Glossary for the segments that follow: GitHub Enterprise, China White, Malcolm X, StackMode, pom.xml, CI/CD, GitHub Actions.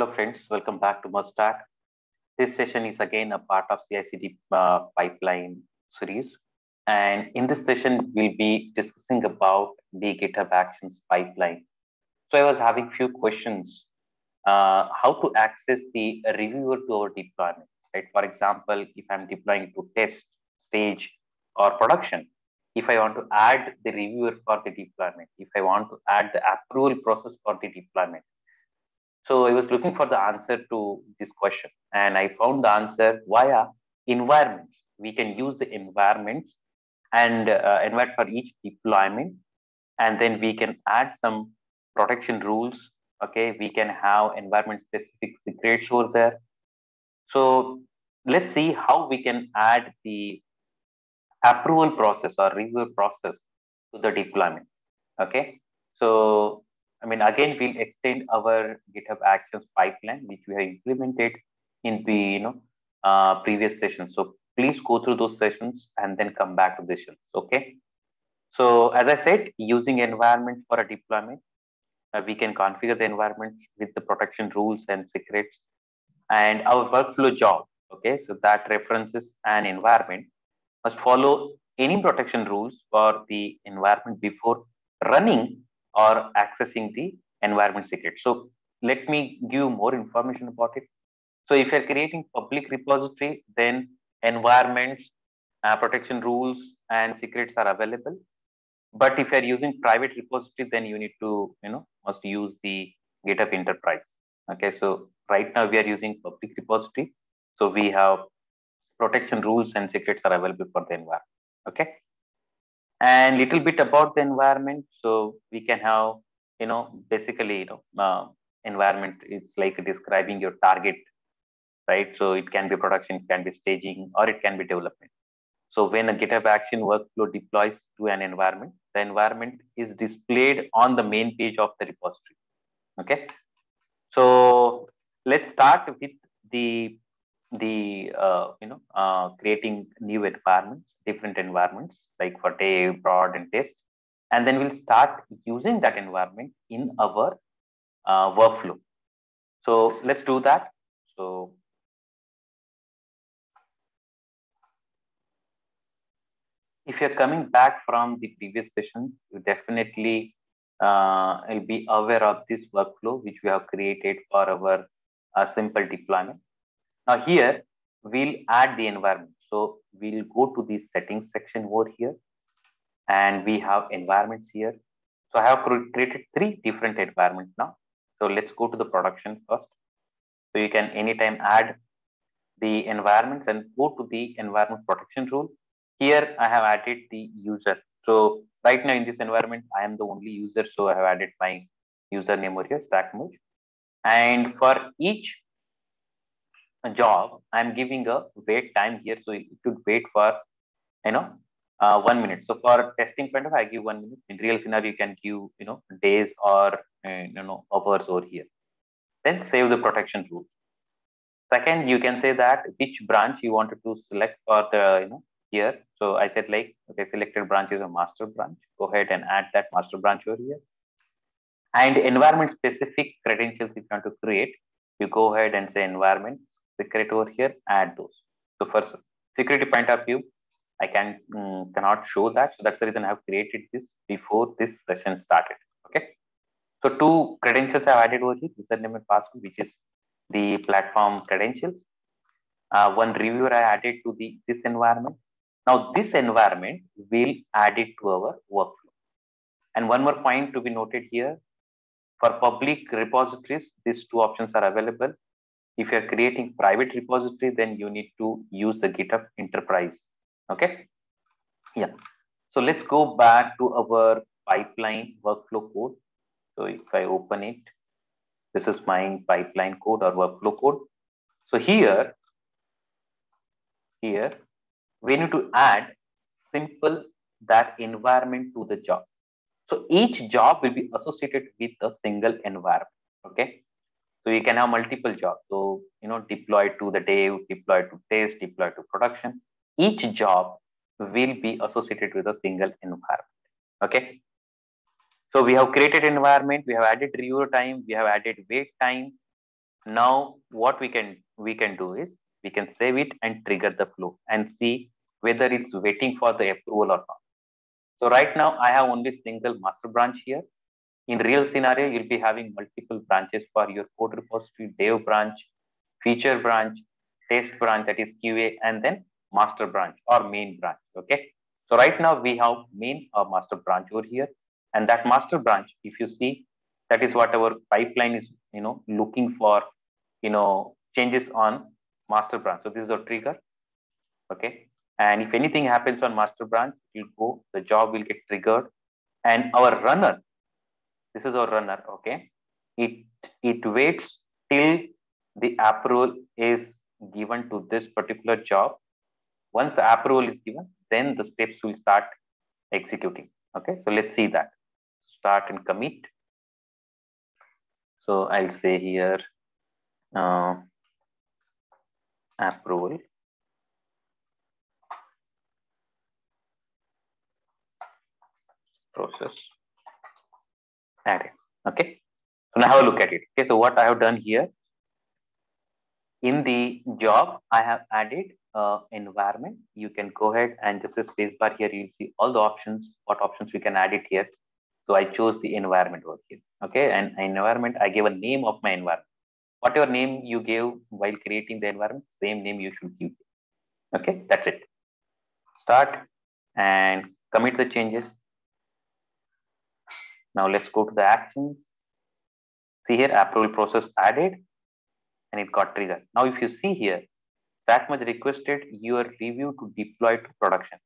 Hello friends, welcome back to Mustaq. This session is again a part of CI/CD pipeline series. And in this session, we'll be discussing about the GitHub Actions pipeline. So I was having few questions, how to access the reviewer to our deployment, right? For example, if I'm deploying to test, stage, or production, if I want to add the reviewer for the deployment, if I want to add the approval process for the deployment. So I was looking for the answer to this question, and I found the answer via environments. We can use the environments and environment for each deployment, and then we can add some protection rules. Okay, we can have environment-specific secrets over there. So let's see how we can add the approval process or review process to the deployment. Okay, so I mean, again, we'll extend our GitHub Actions pipeline, which we have implemented in the previous sessions. So please go through those sessions and then come back to this session. Okay. So as I said, using environment for a deployment, we can configure the environment with the protection rules and secrets, and our workflow job. Okay. So that references an environment must follow any protection rules for the environment before running or accessing the environment secret. So let me give you more information about it. So if you're creating public repository, then environments, protection rules, and secrets are available. But if you're using private repository, then you need to, must use the GitHub Enterprise. Okay, so right now we are using public repository. So we have protection rules and secrets are available for the environment. Okay. And little bit about the environment. So we can have, basically, environment, it's like describing your target, right? So it can be production, it can be staging, or it can be development. So when a GitHub action workflow deploys to an environment, the environment is displayed on the main page of the repository. Okay. So let's start with the creating new environments, different environments, like for day, prod, and test, and then we'll start using that environment in our workflow. So let's do that. So if you're coming back from the previous session, you definitely will be aware of this workflow which we have created for our simple deployment. Now here, we'll add the environment. So we'll go to the settings section over here, and we have environments here. So I have created three different environments now. So let's go to the production first. So you can anytime add the environments and go to the environment protection rule. Here I have added the user. So right now in this environment, I am the only user. So I have added my username over here, StackMode. And for each job, I'm giving a wait time here, so it should wait for 1 minute. So for testing point of I give 1 minute. In real scenario, you can give days or hours over here. Then save the protection rule. Second, you can say that which branch you wanted to select for the here. So I said like okay, selected branch is a master branch. Go ahead and add that master branch over here. And environment specific credentials if you want to create, you go ahead and say environment secret over here, add those. So for security point of view, I cannot show that. So that's the reason I have created this before this session started. Okay. So two credentials I've added over here, username and password, which is the platform credentials. One reviewer I added to this environment. Now this environment will add it to our workflow. And one more point to be noted here, for public repositories, these two options are available. If you're creating private repository, then you need to use the GitHub Enterprise. Okay. Yeah. So let's go back to our pipeline workflow code. So if I open it, this is my pipeline code or workflow code. So here, we need to add simple that environment to the job. So each job will be associated with a single environment. Okay. So you can have multiple jobs. So, deploy to the dev, deploy to test, deploy to production. Each job will be associated with a single environment. Okay. So we have created environment. We have added review time. We have added wait time. Now what we can do is we can save it and trigger the flow and see whether it's waiting for the approval or not. So right now I have only single master branch here. In real scenario, you'll be having multiple branches for your code repository, dev branch, feature branch, test branch, that is QA, and then master branch or main branch. Okay. So right now we have main or master branch over here, and that master branch, if you see, that is what our pipeline is, looking for, changes on master branch. So this is our trigger. Okay. And if anything happens on master branch, it will go, the job will get triggered, and our runner, this is our runner. Okay. It waits till the approval is given to this particular job. Once the approval is given, then the steps will start executing. Okay, so let's see that. Start and commit. So I'll say here approval. Process. Add it. Okay, so now have a look at it. Okay, so what I have done here, in the job, I have added environment. You can go ahead and just a space bar here. You'll see all the options, what options we can add it here. So I chose the environment over here. Okay, and environment, I gave a name of my environment. Whatever name you gave while creating the environment, same name you should give. Okay, that's it. Start and commit the changes. Now let's go to the actions. See here, approval process added, and it got triggered. Now, if you see here, StackMode requested your review to deploy to production.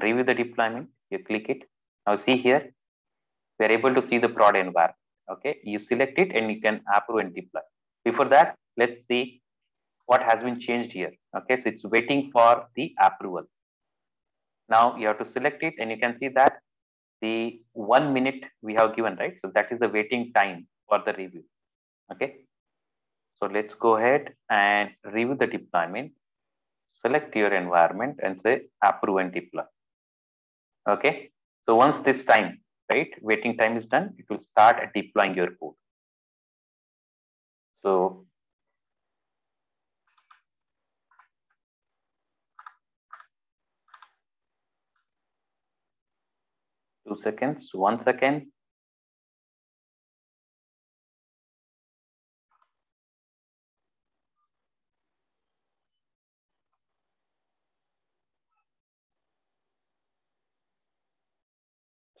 Review the deployment, you click it. Now see here, we are able to see the prod environment. Okay, you select it and you can approve and deploy. Before that, let's see what has been changed here. Okay, so it's waiting for the approval. Now you have to select it and you can see that the 1 minute we have given, right? So that is the waiting time for the review. Okay. So let's go ahead and review the deployment, select your environment and say approve and deploy. Okay. So once this time, right, waiting time is done, it will start deploying your code. So one second.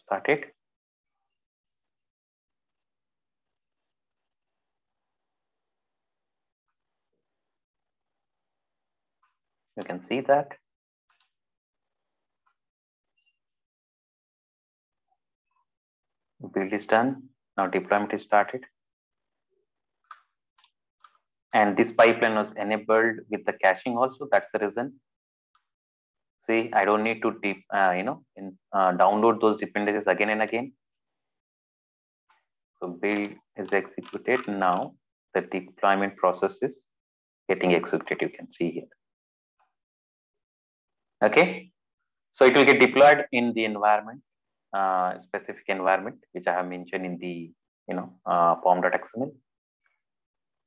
Started. You can see that. Build is done. Now deployment is started. And this pipeline was enabled with the caching also. That's the reason. See, I don't need to download those dependencies again and again. So build is executed. Now the deployment process is getting executed. You can see here. Okay, so it will get deployed in the environment, specific environment, which I have mentioned in the pom.xml.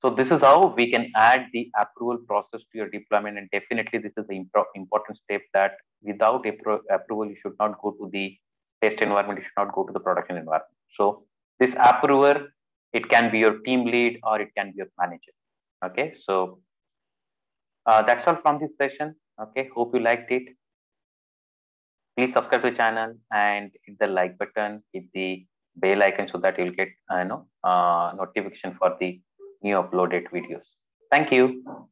So this is how we can add the approval process to your deployment. And definitely this is the important step, that without approval, you should not go to the test environment, you should not go to the production environment. So this approver, it can be your team lead or it can be your manager. Okay, so that's all from this session. Okay, hope you liked it. Please subscribe to the channel and hit the like button, hit the bell icon so that you'll get notification for the new uploaded videos. Thank you.